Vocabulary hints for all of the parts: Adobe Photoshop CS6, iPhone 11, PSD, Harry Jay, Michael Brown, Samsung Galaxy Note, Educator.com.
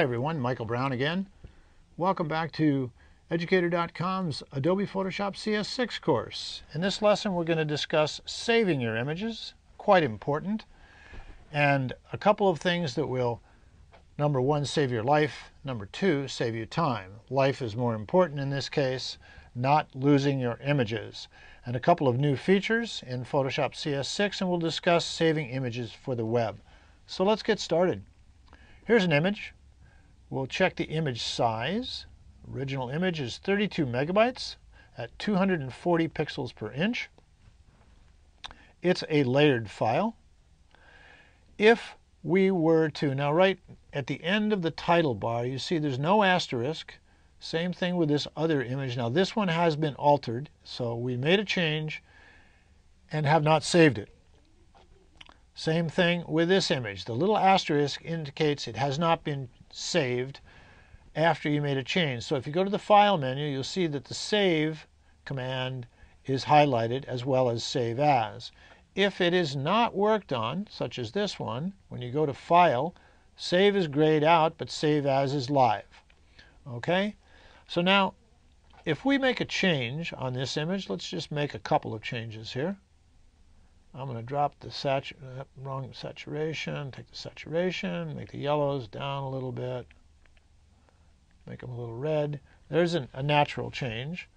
Hi everyone, Michael Brown again. Welcome back to Educator.com's Adobe Photoshop CS6 course. In this lesson we're going to discuss saving your images, quite important, and a couple of things that will, number one, save your life, number two, save you time. Life is more important in this case, not losing your images. And a couple of new features in Photoshop CS6, and we'll discuss saving images for the web. So let's get started. Here's an image. We'll check the image size. Original image is 32 megabytes at 240 pixels per inch. It's a layered file. If we were to, now right at the end of the title bar, you see there's no asterisk. Same thing with this other image. Now this one has been altered, so we made a change and have not saved it. Same thing with this image. The little asterisk indicates it has not been saved after you made a change. So if you go to the File menu, you'll see that the Save command is highlighted as well as Save As. If it is not worked on, such as this one, when you go to File, Save is grayed out, but Save As is live. Okay? So now, if we make a change on this image, let's just make a couple of changes here. I'm going to drop the saturation, take the saturation, make the yellows down a little bit, make them a little red. There's a natural change.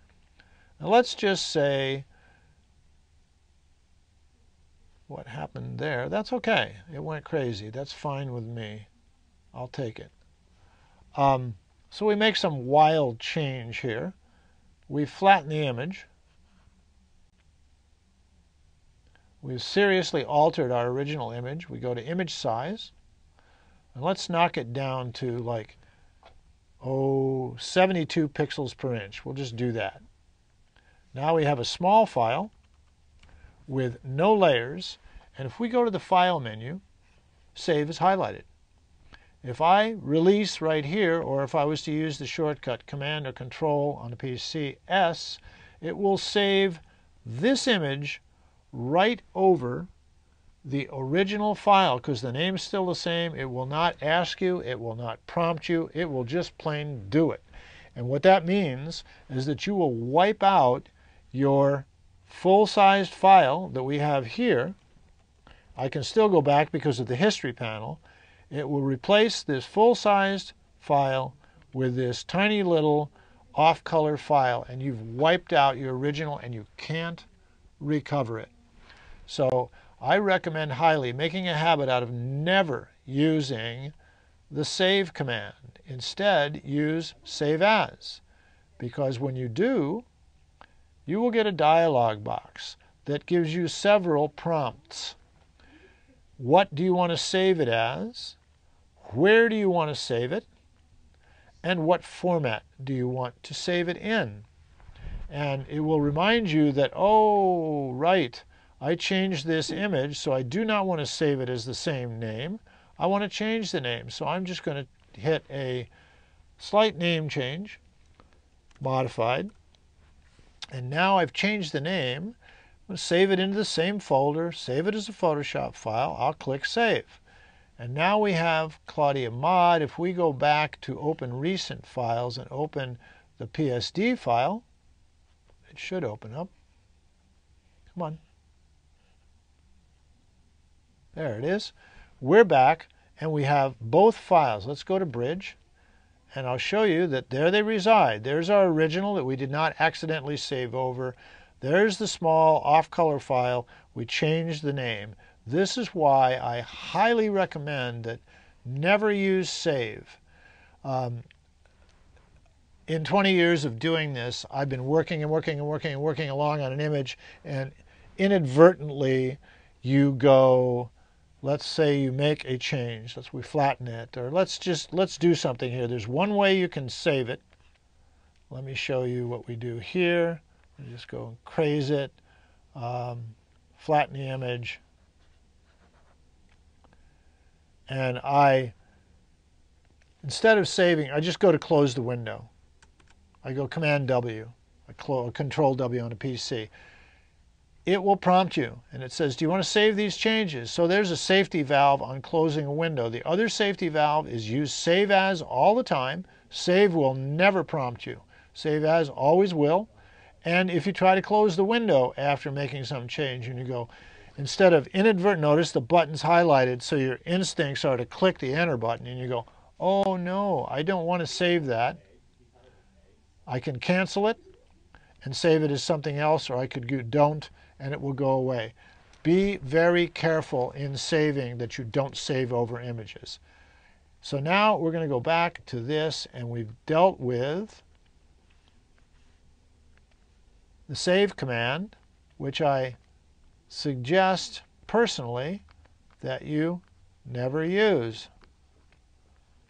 Now let's just say what happened there. That's okay. It went crazy. That's fine with me. I'll take it. So we make some wild change here. We flatten the image. We've seriously altered our original image. We go to image size, and let's knock it down to like 72 pixels per inch. We'll just do that. Now we have a small file with no layers, and if we go to the File menu, Save is highlighted. If I release right here, or if I was to use the shortcut Command or Control on the PC S, it will save this image right over the original file, because the name's still the same. It will not ask you, it will not prompt you, it will just plain do it. And what that means is that you will wipe out your full-sized file that we have here. I can still go back because of the history panel. It will replace this full-sized file with this tiny little off-color file, and you've wiped out your original and you can't recover it. So I recommend highly making a habit out of never using the Save command. Instead, use Save As, because when you do, you will get a dialog box that gives you several prompts. What do you want to save it as? Where do you want to save it? And what format do you want to save it in? And it will remind you that, oh, right, I changed this image, so I do not want to save it as the same name. I want to change the name, so I'm just going to hit a slight name change, modified, and now I've changed the name. I'm going to save it into the same folder, save it as a Photoshop file. I'll click Save. And now we have Claudia Mod. If we go back to Open Recent Files and open the PSD file, it should open up. Come on. There it is. We're back and we have both files. Let's go to Bridge and I'll show you that there they reside. There's our original that we did not accidentally save over. There's the small off-color file. We changed the name. This is why I highly recommend that never use Save. In 20 years of doing this, I've been working along on an image, and inadvertently you go, let's say you make a change, we flatten it, or let's do something here. There's one way you can save it. Let me show you what we do here. We just go and craze it, flatten the image, and instead of saving, I just go to close the window. I go Command W, I Control W on a PC. it will prompt you, and it says, do you want to save these changes? So there's a safety valve on closing a window. The other safety valve is use Save As all the time. Save will never prompt you. Save As always will. And if you try to close the window after making some change and you go, instead of inadvertent, notice the button's highlighted, so your instincts are to click the Enter button, and you go, oh no, I don't want to save that. I can cancel it and save it as something else, or I could do don't, and it will go away. Be very careful in saving that you don't save over images. So now we're going to go back to this, and we've dealt with the save command, which I suggest personally that you never use.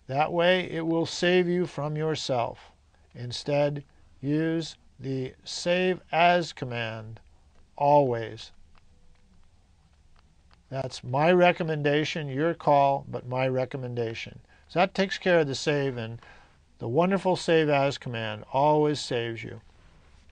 That way it will save you from yourself. Instead, use the Save As command always. That's my recommendation, your call, but my recommendation. So that takes care of the save, and the wonderful Save As command always saves you.